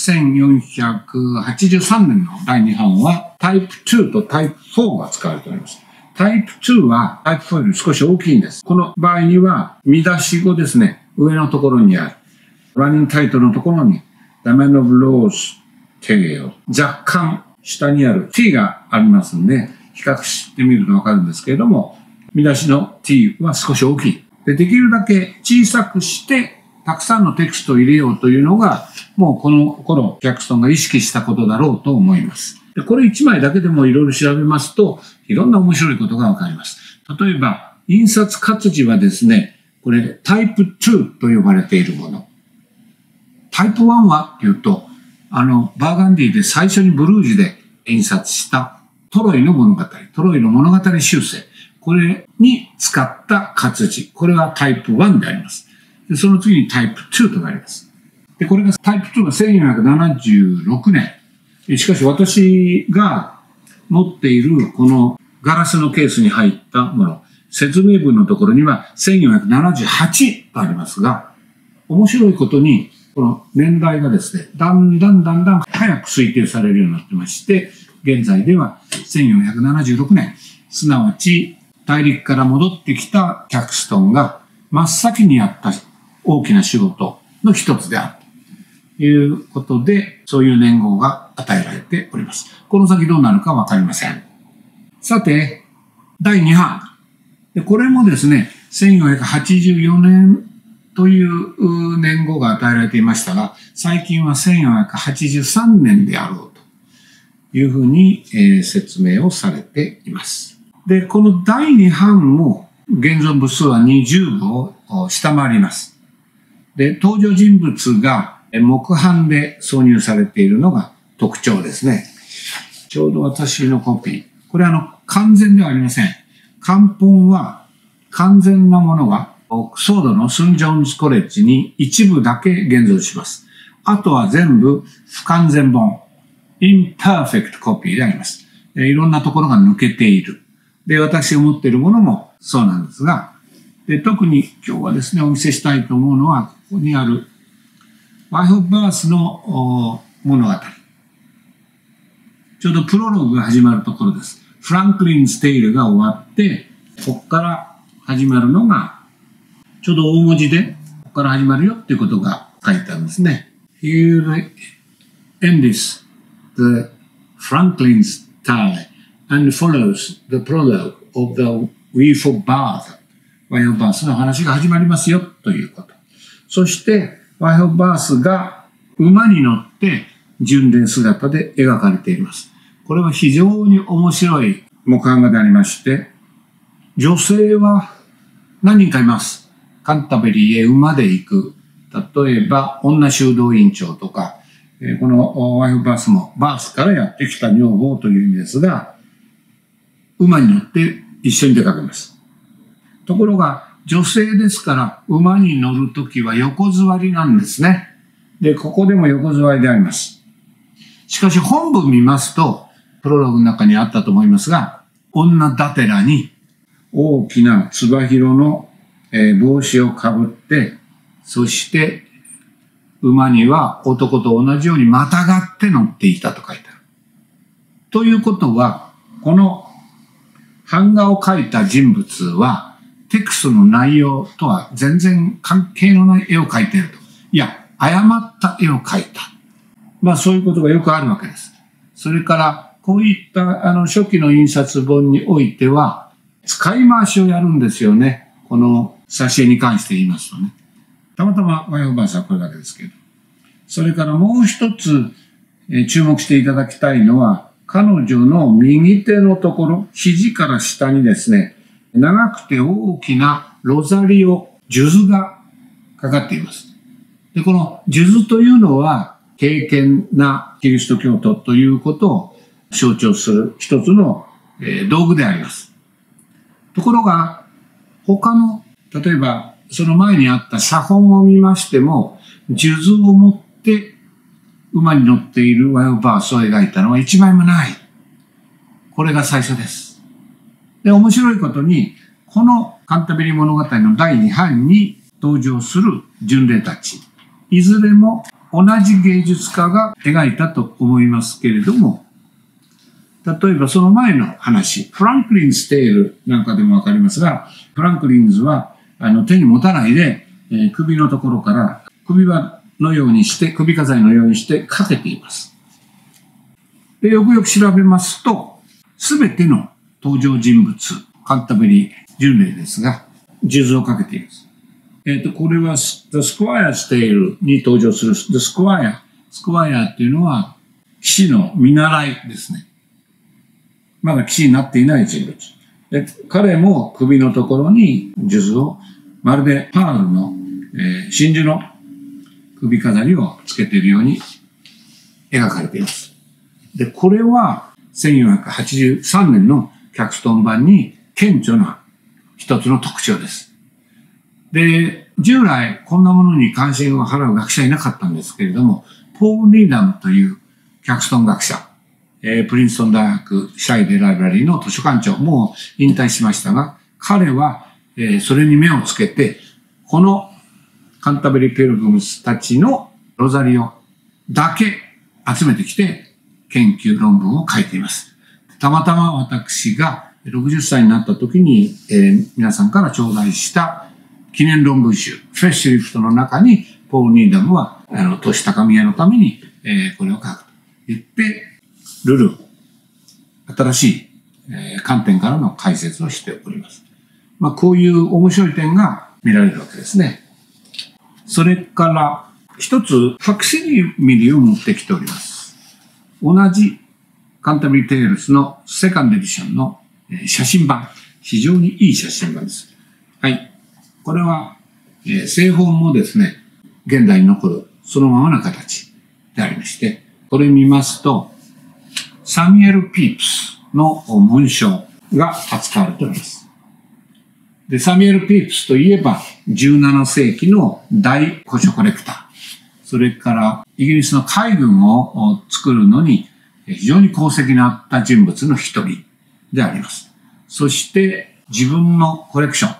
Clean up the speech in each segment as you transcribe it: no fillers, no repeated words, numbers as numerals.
1483年の第2版はタイプ2とタイプ4が使われております。タイプ2はタイプ4より少し大きいんです。この場合には見出し語ですね、上のところにある。ランニングタイトルのところに The Man of Love's Tale 若干下にある t がありますんで、比較してみるとわかるんですけれども、見出しの t は少し大きい。できるだけ小さくして、たくさんのテキストを入れようというのが、もうこの頃、ジャクソンが意識したことだろうと思います。でこれ1枚だけでもいろいろ調べますと、いろんな面白いことがわかります。例えば、印刷活字はですね、これタイプ2と呼ばれているもの。タイプ1はっていうと、バーガンディで最初にブルージュで印刷したトロイの物語修正。これに使った活字。これはタイプ1であります。でその次にタイプ2となります。で、これがタイプ2が1476年。しかし私が持っているこのガラスのケースに入ったもの、説明文のところには1478とありますが、面白いことに、この年代がですね、だんだん早く推定されるようになってまして、現在では1476年、すなわち大陸から戻ってきたキャクストンが真っ先にやった大きな仕事の一つであるということで、そういう年号が与えられております。この先どうなるかわかりません。さて、第2版。これもですね、1484年という年号が与えられていましたが、最近は1483年であろうというふうに説明をされています。で、この第2版も現存部数は20部を下回ります。で、登場人物が木版で挿入されているのが特徴ですね。ちょうど私のコピー。これ完全ではありません。漢本は完全なものがオックスフォードのスン・ジョーンズ・コレッジに一部だけ現存します。あとは全部不完全本、インパーフェクトコピーであります。いろんなところが抜けている。で、私が持っているものもそうなんですが、で特に今日はですね、お見せしたいと思うのは、ここにある、ワイフ・オブ・バースの物語。ちょうどプロローグが始まるところです。フランクリン・ステイルが終わって、ここから始まるのが、ちょうど大文字で、ここから始まるよっていうことが書いてあるんですね。Here ends the Franklin's tale and follows the prologue of the Wife of Bath. ワイフ・オブ・バースの話が始まりますよということ。そして、ワイフ・オブ・バースが馬に乗って巡礼姿で描かれています。これは非常に面白い木版画でありまして、女性は何人かいます。カンタベリーへ馬で行く。例えば、女修道院長とか、このワイフバースもバースからやってきた女房という意味ですが、馬に乗って一緒に出かけます。ところが、女性ですから、馬に乗るときは横座りなんですね。で、ここでも横座りであります。しかし、本文見ますと、プロローグの中にあったと思いますが、女だてらに大きなつば広の帽子をかぶって、そして馬には男と同じようにまたがって乗っていたと書いてある。ということは、この版画を描いた人物はテクストの内容とは全然関係のない絵を描いていると。いや、誤った絵を描いた。まあそういうことがよくあるわけです。それから、こういった初期の印刷本においては、使い回しをやるんですよね。この挿絵に関して言いますとね。たまたまワイフバースはこれだけですけど。それからもう一つ注目していただきたいのは、彼女の右手のところ、肘から下にですね、長くて大きなロザリオ、数珠がかかっています。で、この数珠というのは、敬虔なキリスト教徒ということを象徴する一つの道具であります。ところが、他の、例えば、その前にあった写本を見ましても、数珠を持って馬に乗っているワイフ・バースを描いたのは一枚もない。これが最初です。で、面白いことに、このカンタベリー物語の第2版に登場する巡礼たち、いずれも同じ芸術家が描いたと思いますけれども、例えばその前の話、フランクリンズ・テールなんかでもわかりますが、フランクリンズは手に持たないで、首のところから首輪のようにして、首飾りのようにしてかけています。で、よくよく調べますと、すべての登場人物、カンタベリー10名ですが、数珠をかけています。これは The Squire's Tale に登場する The Squire。Squire っていうのは騎士の見習いですね。まだ騎士になっていない人物。で、彼も首のところに数珠を、まるでパールの、真珠の首飾りをつけているように描かれています。で、これは1483年の脚本版に顕著な一つの特徴です。で、従来こんなものに関心を払う学者いなかったんですけれども、ポール・ニーダムという脚本学者、プリンストン大学シャイデライブラリーの図書館長、もう引退しましたが、彼は、それに目をつけて、このカンタベリー・ピルグムスたちのロザリオだけ集めてきて研究論文を書いています。たまたま私が60歳になった時に、皆さんから頂戴した記念論文集、フェッシュリフトの中に、ポール・ニーダムは、年高宮のために、これを書くと言って、ルール、新しい、観点からの解説をしております。まあ、こういう面白い点が見られるわけですね。それから、一つ、ファクシミリを持ってきております。同じ、カンタベリー・テールズのセカンドエディションの写真版。非常にいい写真版です。はい。これは、製本もですね、現代に残るそのままの形でありまして、これ見ますと、サミュエル・ピープスの紋章が扱われております。で、サミュエル・ピープスといえば、17世紀の大古書コレクター。それから、イギリスの海軍を作るのに、非常に功績のあった人物の一人であります。そして、自分のコレクション。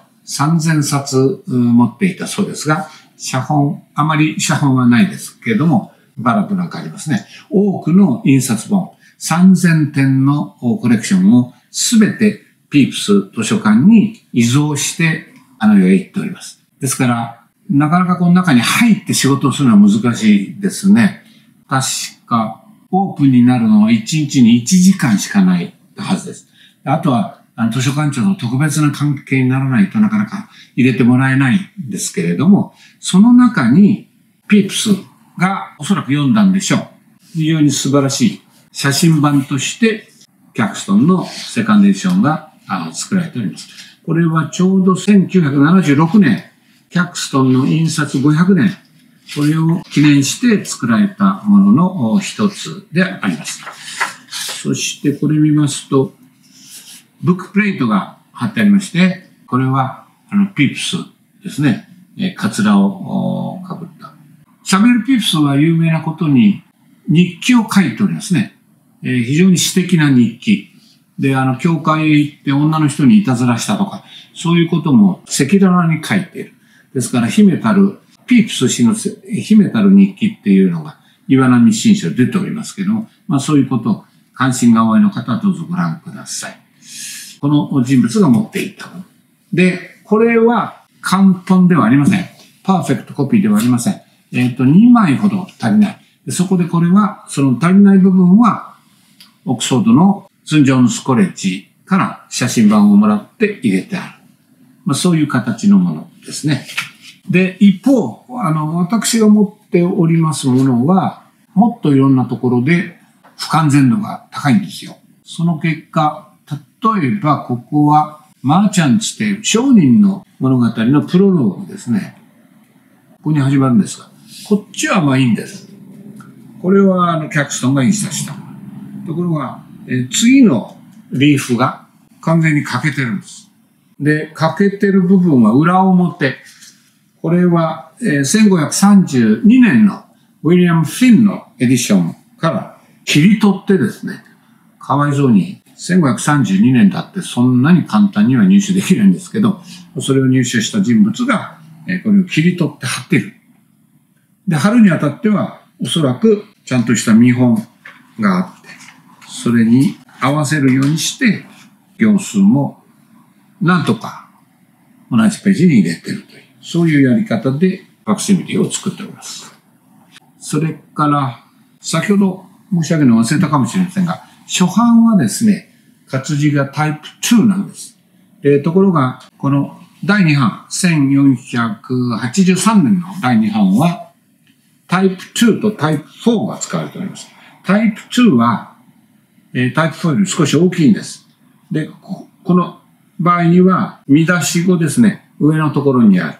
3000冊持っていたそうですが、写本、あまり写本はないですけれども、バラップなんかありますね。多くの印刷本、3000点のコレクションをすべてピープス図書館に移蔵して、世へ行っております。ですから、なかなかこの中に入って仕事をするのは難しいですね。確か、オープンになるのは1日に1時間しかないはずです。あとは、図書館長の特別な関係にならないとなかなか入れてもらえないんですけれども、その中にピープスがおそらく読んだんでしょう。非常に素晴らしい写真版としてキャクストンのセカンドエディションが作られております。これはちょうど1976年、キャクストンの印刷500年、これを記念して作られたものの一つであります。そしてこれ見ますと、ブックプレートが貼ってありまして、これは、ピープスですね。カツラをかぶった。サミュエル・ピープスは有名なことに、日記を書いておりますね。非常に私的な日記。で、教会へ行って女の人にいたずらしたとか、そういうことも赤裸々に書いている。ですから、秘めたる、ピープス氏の秘めたる日記っていうのが、岩波新書で出ておりますけども、まあそういうこと、関心がおありの方はどうぞご覧ください。この人物が持っていたもの。で、これは簡単ではありません。パーフェクトコピーではありません。2枚ほど足りない。そこでこれは、その足りない部分は、オックスフォードのセントジョーンズコレッジから写真版をもらって入れてある。まあ、そういう形のものですね。で、一方、私が持っておりますものは、もっといろんなところで不完全度が高いんですよ。その結果、例えば、ここは、マーチャンツという商人の物語のプロローグですね。ここに始まるんですが、こっちはまあいいんです。これは、キャクストンが印刷した。ところが、次のリーフが完全に欠けてるんです。で、欠けてる部分は裏表。これは、1532年のウィリアム・フィンのエディションから切り取ってですね、かわいそうに、1532年だってそんなに簡単には入手できないんですけど、それを入手した人物がこれを切り取って貼っている。で、貼るにあたってはおそらくちゃんとした見本があって、それに合わせるようにして、行数もなんとか同じページに入れてるという、そういうやり方でファクシミリを作っております。それから、先ほど申し上げるの忘れたかもしれませんが、初版はですね、活字がタイプ2なんです。ところが、この第2版、1483年の第2版は、タイプ2とタイプ4が使われております。タイプ2は、タイプ4より少し大きいんです。で、この場合には、見出し語ですね、上のところにある。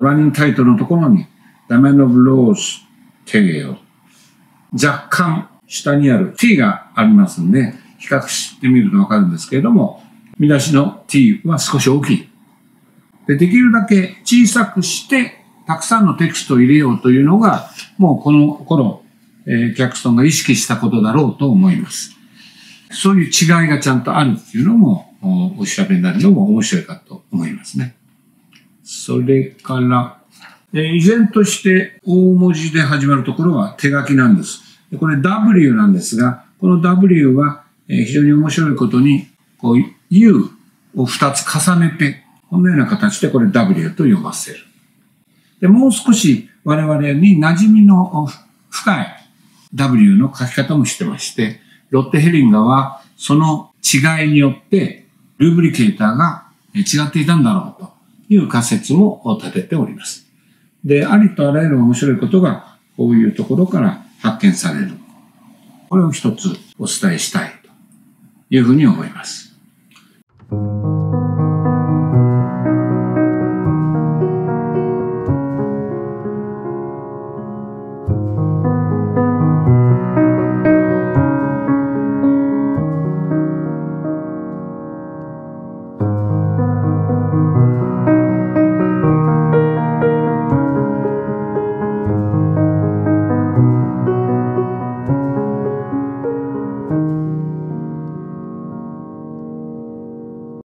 ランニングタイトルのところに、The Man of Law's Tale。若干、下にある t がありますんで、比較してみるとわかるんですけれども、見出しの t は少し大きい。できるだけ小さくして、たくさんのテキストを入れようというのが、もうこの頃、キャクストンが意識したことだろうと思います。そういう違いがちゃんとあるっていうのも、お調べになるのも面白いかと思いますね。それから、依然として大文字で始まるところは手書きなんです。これ W なんですが、この W は非常に面白いことに、こう U を2つ重ねて、このような形でこれ W と呼ばせる。で、もう少し我々に馴染みの深い W の書き方もしてまして、ロッテヘリンガーはその違いによってルーブリケーターが違っていたんだろうという仮説も立てております。で、ありとあらゆる面白いことがこういうところから発見される。これを一つお伝えしたいというふうに思います。